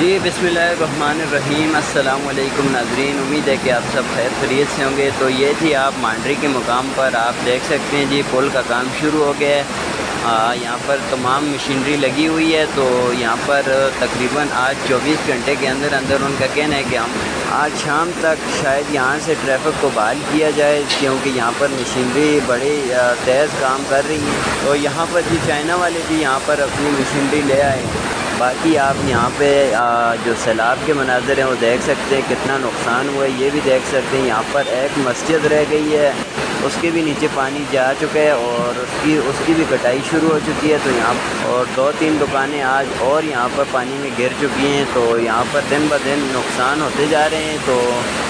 जी बिस्मिल्लाहिर्रहमानिर्रहीम अस्सलाम वालेकुम नाज़रीन, उम्मीद है कि आप सब खैर खैरियत से होंगे। तो ये थी आप मोहंड्री के मुकाम पर, आप देख सकते हैं जी पुल का काम शुरू हो गया है। यहाँ पर तमाम मशीनरी लगी हुई है। तो यहाँ पर तकरीबन आज 24 घंटे के अंदर अंदर उनका कहना है कि हम आज शाम तक शायद यहाँ से ट्रैफिक को बहाल किया जाए, क्योंकि यहाँ पर मशीनरी बड़ी तेज़ काम कर रही है। तो यहाँ पर जी चाइना वाले भी यहाँ पर अपनी मशीनरी ले आए। बाकी आप यहाँ पे जो सैलाब के मनाज़र हैं वो देख सकते हैं, कितना नुकसान हुआ है ये भी देख सकते हैं। यहाँ पर एक मस्जिद रह गई है, उसके भी नीचे पानी जा चुका है और उसकी भी कटाई शुरू हो चुकी है। तो यहाँ और 2-3 दुकानें आज और यहाँ पर पानी में गिर चुकी हैं। तो यहाँ पर दिन ब दिन नुकसान होते जा रहे हैं। तो